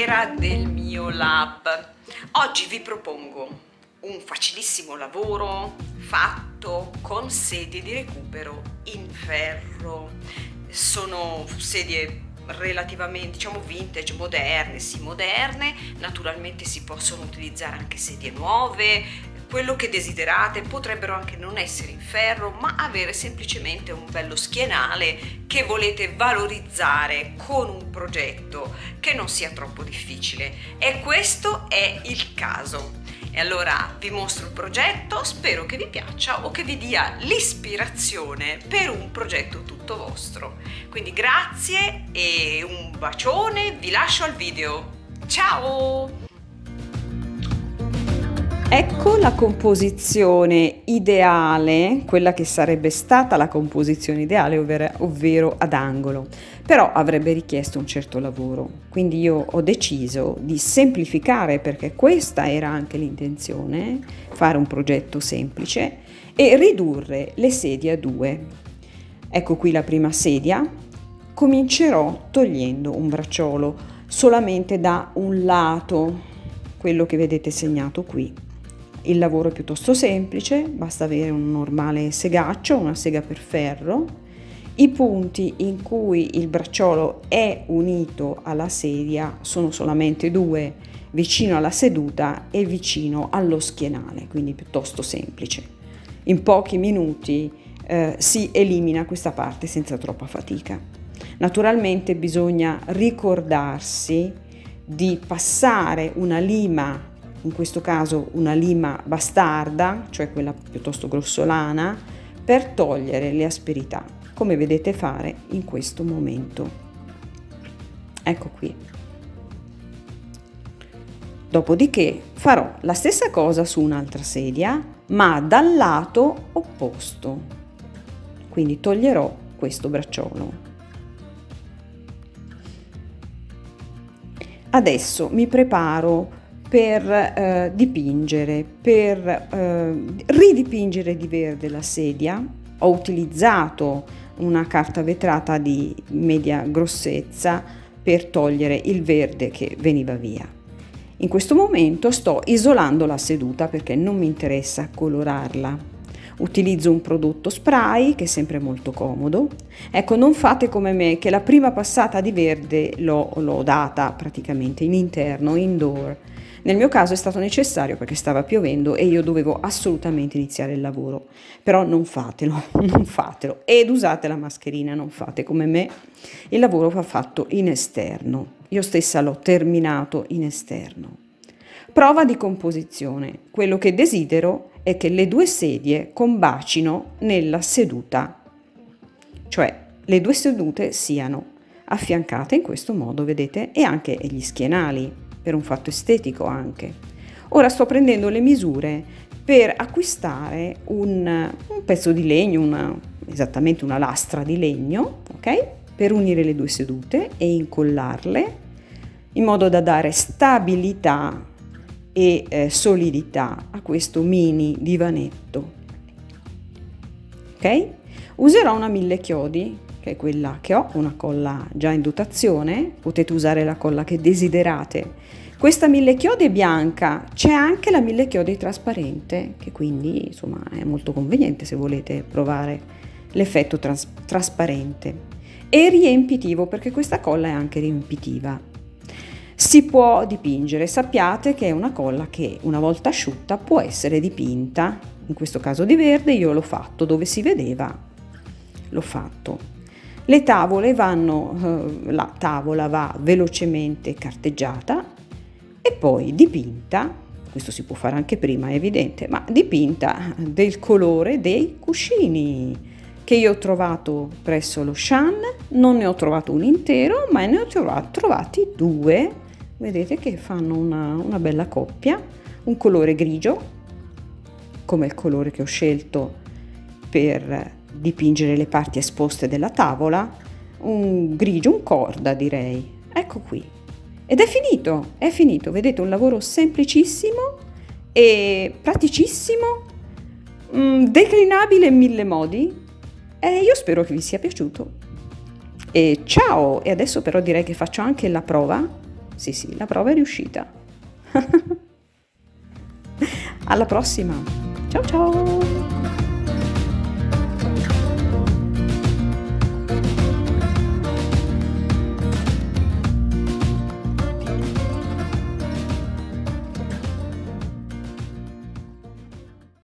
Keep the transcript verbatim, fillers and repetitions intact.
fiera del mio lab. Oggi vi propongo un facilissimo lavoro fatto con sedie di recupero in ferro. Sono sedie relativamente, diciamo, vintage, moderne, sì moderne, naturalmente si possono utilizzare anche sedie nuove, quello che desiderate. Potrebbero anche non essere in ferro, ma avere semplicemente un bello schienale che volete valorizzare con un progetto che non sia troppo difficile, e questo è il caso. E allora vi mostro il progetto, spero che vi piaccia o che vi dia l'ispirazione per un progetto tutto vostro. Quindi grazie e un bacione, vi lascio al video. Ciao! Ecco la composizione ideale, quella che sarebbe stata la composizione ideale, ovvero, ovvero ad angolo, però avrebbe richiesto un certo lavoro, quindi io ho deciso di semplificare, perché questa era anche l'intenzione, fare un progetto semplice e ridurre le sedie a due. Ecco qui la prima sedia. Comincerò togliendo un bracciolo solamente da un lato, quello che vedete segnato qui. Il lavoro è piuttosto semplice, basta avere un normale segaccio, una sega per ferro. I punti in cui il bracciolo è unito alla sedia sono solamente due, vicino alla seduta e vicino allo schienale, quindi piuttosto semplice. In pochi minuti eh, si elimina questa parte senza troppa fatica. Naturalmente bisogna ricordarsi di passare una lima, in questo caso una lima bastarda, cioè quella piuttosto grossolana, per togliere le asperità, come vedete fare in questo momento. Ecco qui. Dopodiché farò la stessa cosa su un'altra sedia, ma dal lato opposto, quindi toglierò questo bracciolo. Adesso mi preparo per eh, dipingere, per eh, ridipingere di verde la sedia. Ho utilizzato una carta vetrata di media grossezza per togliere il verde che veniva via. In questo momento sto isolando la seduta perché non mi interessa colorarla. Utilizzo un prodotto spray che è sempre molto comodo. Ecco, non fate come me, che la prima passata di verde l'ho data praticamente in interno, indoor. Nel mio caso è stato necessario perché stava piovendo e io dovevo assolutamente iniziare il lavoro. Però non fatelo, non fatelo. Ed usate la mascherina, non fate come me. Il lavoro va fatto in esterno. Io stessa l'ho terminato in esterno. Prova di composizione. Quello che desidero è che le due sedie combacino nella seduta, cioè le due sedute siano affiancate in questo modo, vedete, e anche gli schienali, per un fatto estetico anche. Ora sto prendendo le misure per acquistare un, un pezzo di legno, una, esattamente una lastra di legno, ok? Per unire le due sedute e incollarle in modo da dare stabilità e eh, solidità a questo mini divanetto. Ok? Userò una mille chiodi, che è quella che ho, una colla già in dotazione, potete usare la colla che desiderate. Questa mille chiodi è bianca, c'è anche la mille chiodi trasparente, che quindi insomma è molto conveniente se volete provare l'effetto tras trasparente. E riempitivo, perché questa colla è anche riempitiva. Si può dipingere, sappiate che è una colla che una volta asciutta può essere dipinta, in questo caso di verde, io l'ho fatto dove si vedeva, l'ho fatto. Le tavole vanno, eh, la tavola va velocemente carteggiata e poi dipinta, questo si può fare anche prima, è evidente, ma dipinta del colore dei cuscini, che io ho trovato presso lo Shan. Non ne ho trovato un intero, ma ne ho trovati due. Vedete che fanno una, una bella coppia, un colore grigio, come il colore che ho scelto per dipingere le parti esposte della tavola, un grigio, un corda direi, ecco qui. Ed è finito, è finito, vedete, un lavoro semplicissimo e praticissimo, mh, declinabile in mille modi, e io spero che vi sia piaciuto. E ciao! E adesso però direi che faccio anche la prova Sì, sì, la prova è riuscita. Alla prossima. Ciao ciao.